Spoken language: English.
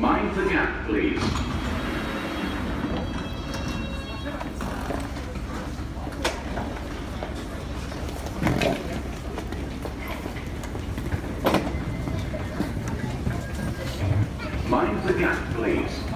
Mind the gap, please. Mind the gap, please.